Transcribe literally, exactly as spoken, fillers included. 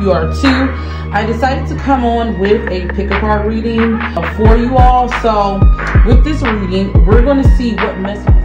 you are too. I decided to come on with a pick-up art reading for you all. So with this reading, we're going to see what messages